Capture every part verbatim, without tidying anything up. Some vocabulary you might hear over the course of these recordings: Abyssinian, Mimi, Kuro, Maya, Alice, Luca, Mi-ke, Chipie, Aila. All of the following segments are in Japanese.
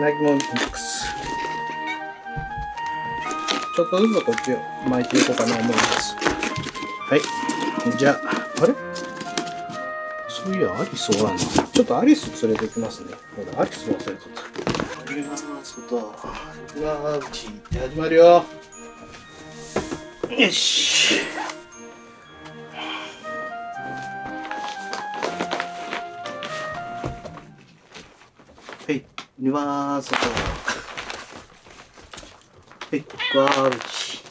つなぎもミックス、ちょっとずつこっちを巻いていこうかなと思います。はい、じゃあ、あれそういやアリスおらんな。ちょっとアリス連れてきますね。ほらアリス忘れとった。入れますとうわうちって始まるよ。よし、はい、入れますとはい、わうち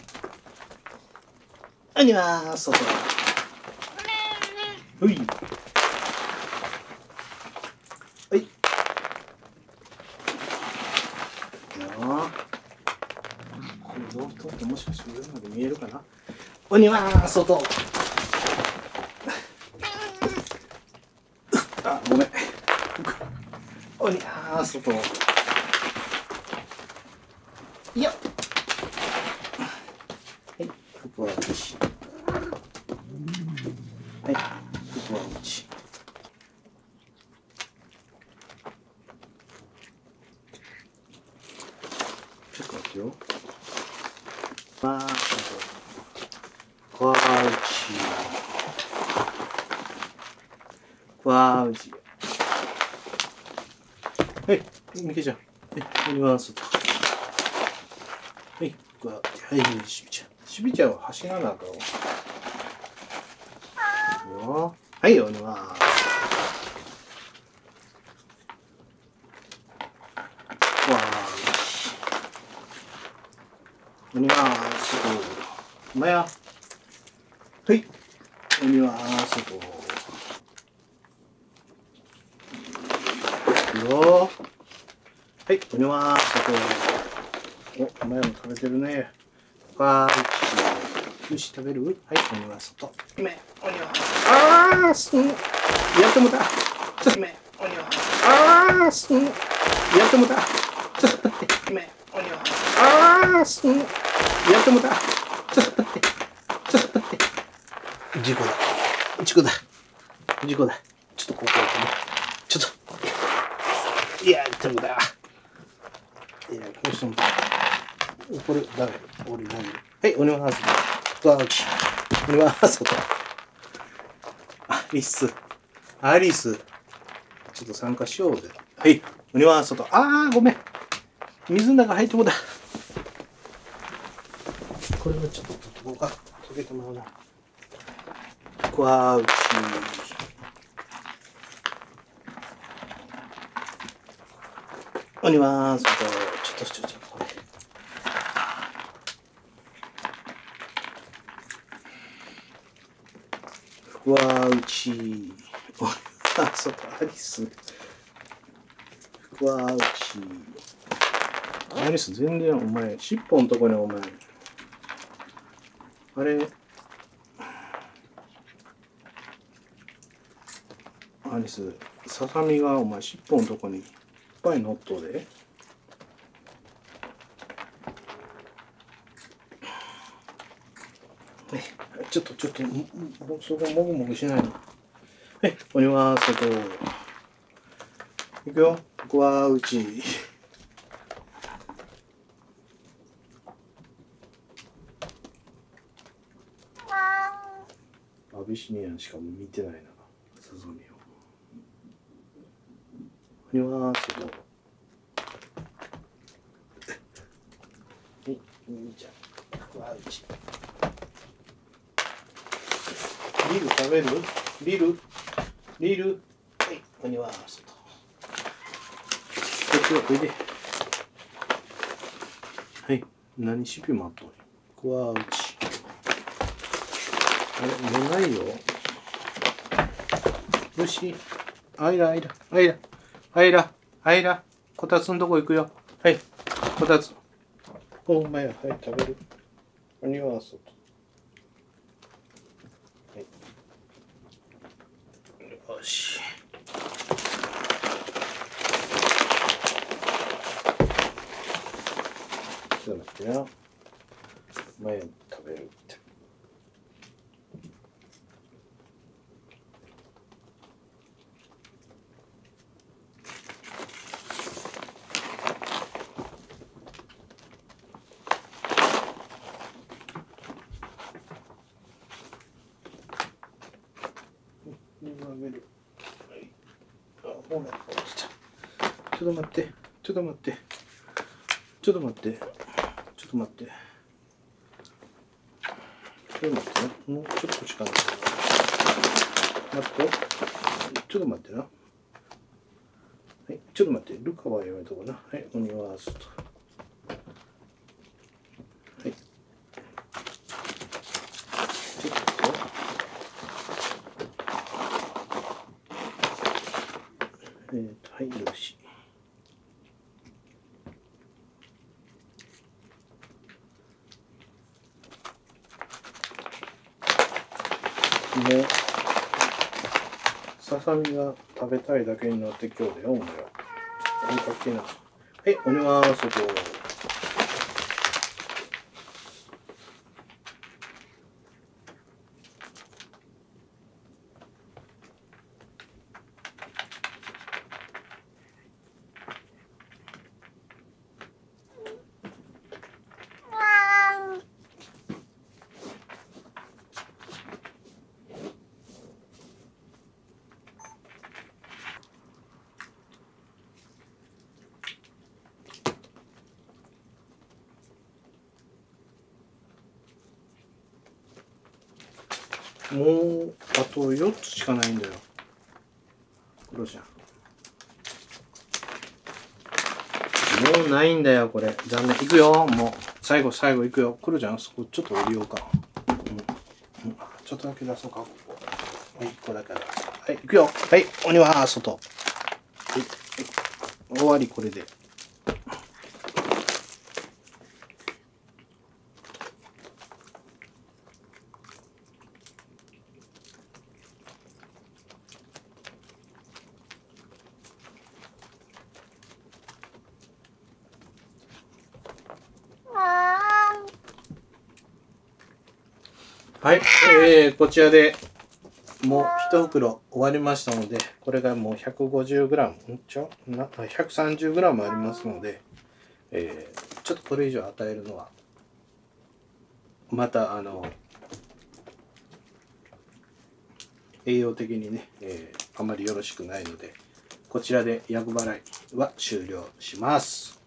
入れますとういもしかして上まで見えるかな。おにわ外。あ、ごめん。おにわ外。いや。はい、ここはうち。はい、ここはうち。ちょっと待ってよ。まあ、こわうち、こわうち、はい、みけちゃん、はい、入れますと、はい、こわうち、はい、しびちゃん、しびちゃんは走らなあかんわ。はい、おります。おにわーすと。まや。はい。おにわーすと。いくよ。はい。おにわーすと。お、まやも食べてるね。わーい。よし、食べる？はい。おにわーすと。め、おにわー。あーすん。やってもた。ちょっとめ、おにわー。あーすん。やってもた。ちょっと待って。め、おにわー。あーすん。やってもた。ちょっと待って。ちょっと待って。事故だ。事故だ。事故だ。ちょっとここ行ってね。ちょっと。いや、やってもた。いや、こうしてもた。これ、だめ。俺、何？はい、おにわはずだ。わうち。おにわはずだ。アリス。アリス。ちょっと参加しようぜ。はい。おにわはずだ。あー、ごめん。水の中入ってもた。これはちょっと取っとこうか。溶けてもらうな。こわうち。おにわーすと。ちょっとちょっとこれ。こわうち。おにわーすとアリス。こわうち。アリス全然お前尻尾のとこにお前。あれアリス、ささみがお前尻尾のとこにいっぱい乗っとで。え、ちょっとちょっとそこもぐもぐしないの。え、おにわーすと。いくよ、こわうち。アビシニアンしか見てないな、ささみを。これはちょっと。はい、みーちゃん。わうち。リル食べる？リル？リル？はい、これはちょっと。こっちはこれで。はい、何しぴもあったのに。こわうち。あれ、寝ないよ。虫、あいら、あいら、あいら、あいら、あいら、こたつのとこ行くよ。はい、こたつ。お前は、はい、食べる。おにわーすと。よし。ちょっと待ってな。前は食べるって。ちょっと待ってちょっと待ってちょっと待ってちょっと待ってちょっと待ってな、もうちょっとこっちかな、待ってちょっと待ってな、はい、ちょっと待って、ルカはやめとこうな、はい、おにわーすと、はい、ちょっとえーと、はい、よし。もうささみが食べたいだけになって今日だよ、お前は本格的な。はい、おにわーすと。もうあとよっつしかないんだよ。これじゃんもうないんだよ、これ残念。いくよ、もう最後最後いくよ、黒ちゃんそこちょっと降りようか、うんうん、ちょっとだけ出そうか、ここいっこだけ出そう、はい、いくよ、はい、おにわーすと、はい、はい、終わり、これで。はい、えー、こちらでもう一袋終わりましたので、これがもう ひゃくごじゅうグラム、んちょ ひゃくさんじゅうグラム ありますので、えー、ちょっとこれ以上与えるのはまたあの栄養的にね、えー、あまりよろしくないので、こちらで厄払いは終了します。